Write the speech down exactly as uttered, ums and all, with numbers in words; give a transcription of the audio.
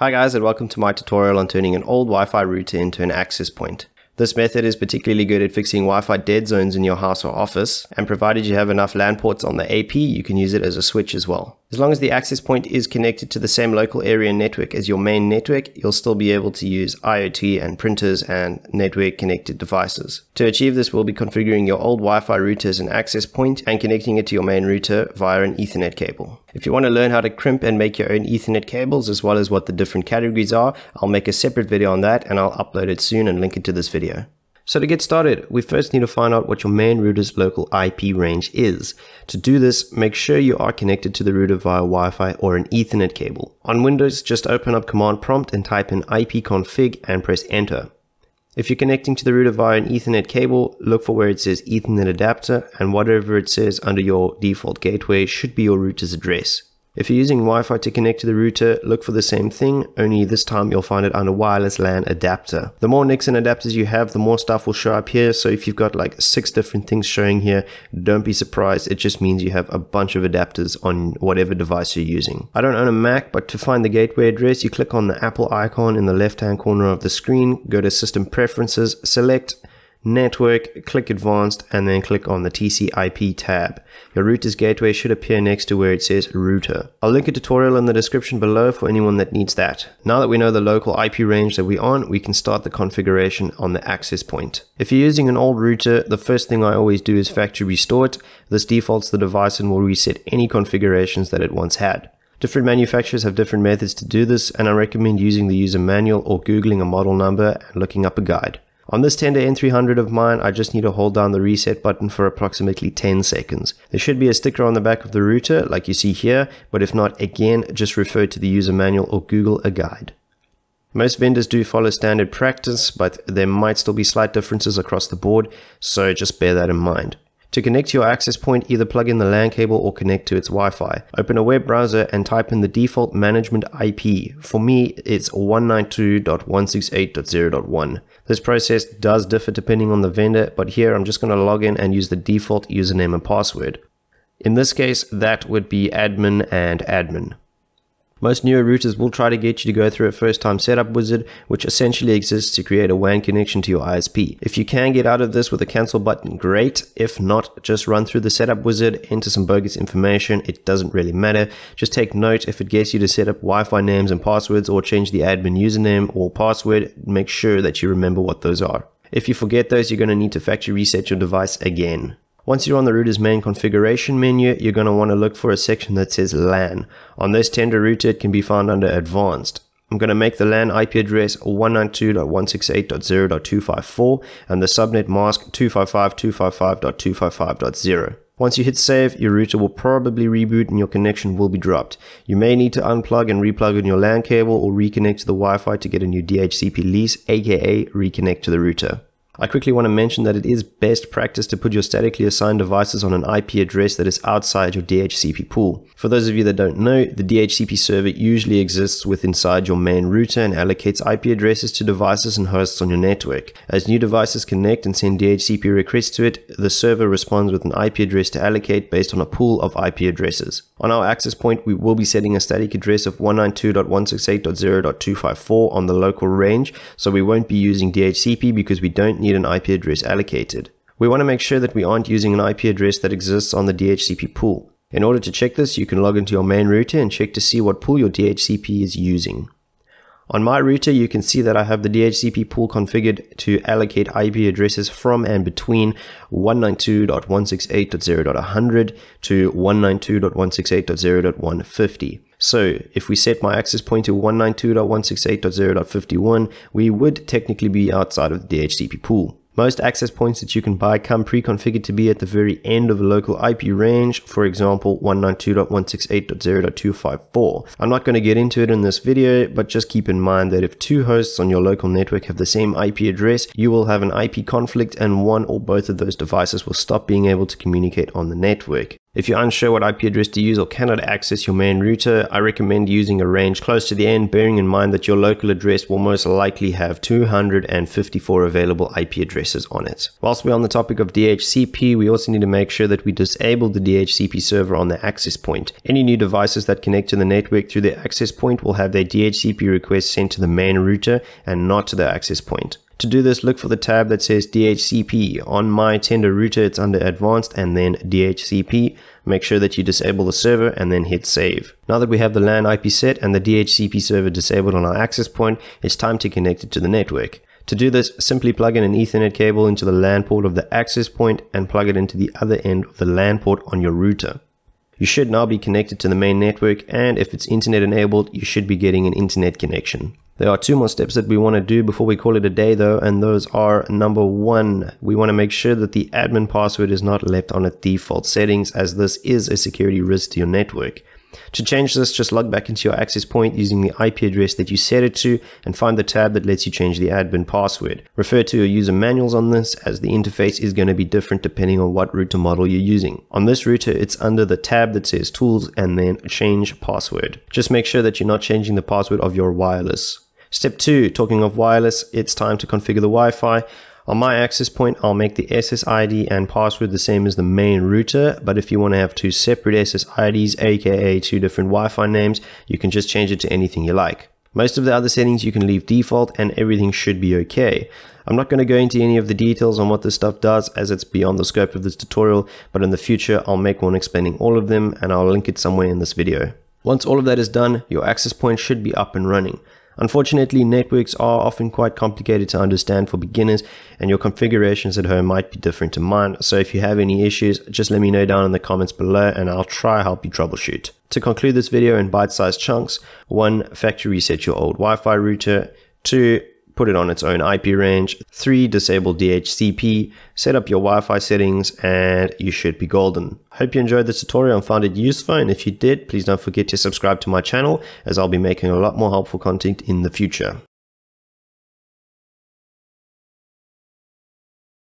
Hi guys, and welcome to my tutorial on turning an old Wi-Fi router into an access point. This method is particularly good at fixing Wi-Fi dead zones in your house or office, and provided you have enough LAN ports on the A P, you can use it as a switch as well. As long as the access point is connected to the same local area network as your main network, you'll still be able to use I O T and printers and network connected devices. To achieve this, we'll be configuring your old Wi-Fi router as an access point and connecting it to your main router via an Ethernet cable. If you want to learn how to crimp and make your own Ethernet cables, as well as what the different categories are, I'll make a separate video on that and I'll upload it soon and link it to this video. So to get started, we first need to find out what your main router's local I P range is. To do this, make sure you are connected to the router via Wi-Fi or an Ethernet cable. On Windows, just open up Command Prompt and type in I P config and press Enter. If you're connecting to the router via an Ethernet cable, look for where it says Ethernet adapter, and whatever it says under your default gateway should be your router's address. If you're using Wi-Fi to connect to the router, look for the same thing, only this time you'll find it under wireless LAN adapter. The more Nixon adapters you have, the more stuff will show up here, so if you've got like six different things showing here, don't be surprised, it just means you have a bunch of adapters on whatever device you're using. I don't own a Mac, but to find the gateway address, you click on the Apple icon in the left-hand corner of the screen, go to System Preferences, select Network, click Advanced, and then click on the T C I P tab. Your router's gateway should appear next to where it says Router. I'll link a tutorial in the description below for anyone that needs that. Now that we know the local I P range that we're on, we can start the configuration on the access point. If you're using an old router, the first thing I always do is factory restore it. This defaults the device and will reset any configurations that it once had. Different manufacturers have different methods to do this, and I recommend using the user manual or googling a model number and looking up a guide. On this Tender N three hundred of mine, I just need to hold down the reset button for approximately ten seconds. There should be a sticker on the back of the router, like you see here, but if not, again, just refer to the user manual or Google a guide. Most vendors do follow standard practice, but there might still be slight differences across the board, so just bear that in mind. To connect to your access point, either plug in the LAN cable or connect to its Wi-Fi. Open a web browser and type in the default management I P. For me, it's one ninety-two dot one sixty-eight dot zero dot one. This process does differ depending on the vendor, but here I'm just going to log in and use the default username and password. In this case, that would be admin and admin. Most newer routers will try to get you to go through a first-time setup wizard, which essentially exists to create a W A N connection to your I S P. If you can get out of this with a cancel button, great. If not, just run through the setup wizard, enter some bogus information, it doesn't really matter. Just take note, if it gets you to set up Wi-Fi names and passwords or change the admin username or password, make sure that you remember what those are. If you forget those, you're going to need to factory reset your device again. Once you're on the router's main configuration menu, you're going to want to look for a section that says LAN. On this Tender router, it can be found under Advanced. I'm going to make the LAN I P address one ninety-two dot one sixty-eight dot zero dot two fifty-four and the subnet mask two fifty-five dot two fifty-five dot two fifty-five dot zero. Once you hit save, your router will probably reboot and your connection will be dropped. You may need to unplug and replug in your LAN cable or reconnect to the Wi-Fi to get a new D H C P lease, aka reconnect to the router. I quickly want to mention that it is best practice to put your statically assigned devices on an I P address that is outside your D H C P pool. For those of you that don't know, the D H C P server usually exists within inside your main router and allocates I P addresses to devices and hosts on your network. As new devices connect and send D H C P requests to it, the server responds with an I P address to allocate based on a pool of I P addresses. On our access point, we will be setting a static address of one ninety-two dot one sixty-eight dot zero dot two fifty-four on the local range, so we won't be using D H C P because we don't need an I P address allocated. We want to make sure that we aren't using an I P address that exists on the D H C P pool. In order to check this, you can log into your main router and check to see what pool your D H C P is using. On my router, you can see that I have the D H C P pool configured to allocate I P addresses from and between one ninety-two dot one sixty-eight dot zero dot one hundred to one ninety-two dot one sixty-eight dot zero dot one fifty. So, if we set my access point to one ninety-two dot one sixty-eight dot zero dot fifty-one, we would technically be outside of the D H C P pool. Most access points that you can buy come pre-configured to be at the very end of a local I P range, for example one ninety-two dot one sixty-eight dot zero dot two fifty-four. I'm not going to get into it in this video, but just keep in mind that if two hosts on your local network have the same I P address, you will have an I P conflict and one or both of those devices will stop being able to communicate on the network. If you're unsure what I P address to use or cannot access your main router, I recommend using a range close to the end, bearing in mind that your local address will most likely have two hundred fifty-four available I P addresses on it. Whilst we're on the topic of D H C P, we also need to make sure that we disable the D H C P server on the access point. Any new devices that connect to the network through the access point will have their D H C P request sent to the main router and not to the access point. To do this, look for the tab that says D H C P. On my Tender router, it's under Advanced and then D H C P. Make sure that you disable the server and then hit save. Now that we have the LAN I P set and the D H C P server disabled on our access point, it's time to connect it to the network. To do this, simply plug in an Ethernet cable into the LAN port of the access point and plug it into the other end of the LAN port on your router. You should now be connected to the main network, and if it's internet enabled, you should be getting an internet connection. There are two more steps that we want to do before we call it a day though, and those are: number one, we want to make sure that the admin password is not left on its default settings, as this is a security risk to your network. To change this, just log back into your access point using the I P address that you set it to and find the tab that lets you change the admin password. Refer to your user manuals on this, as the interface is going to be different depending on what router model you're using. On this router, it's under the tab that says Tools and then Change Password. Just make sure that you're not changing the password of your wireless. Step two, talking of wireless, it's time to configure the Wi-Fi. On my access point, I'll make the S S I D and password the same as the main router, but if you want to have two separate S S I Ds, aka two different Wi-Fi names, you can just change it to anything you like. Most of the other settings you can leave default and everything should be okay. I'm not going to go into any of the details on what this stuff does, as it's beyond the scope of this tutorial, but in the future I'll make one explaining all of them and I'll link it somewhere in this video. Once all of that is done, your access point should be up and running. Unfortunately, networks are often quite complicated to understand for beginners, and your configurations at home might be different to mine, so if you have any issues, just let me know down in the comments below and I'll try help you troubleshoot. To conclude this video in bite-sized chunks: one, factory reset your old Wi-Fi router. Two, put it on its own I P range. Three, disable D H C P, set up your Wi-Fi settings, and you should be golden. Hope you enjoyed this tutorial and found it useful, and if you did, please don't forget to subscribe to my channel, as I'll be making a lot more helpful content in the future.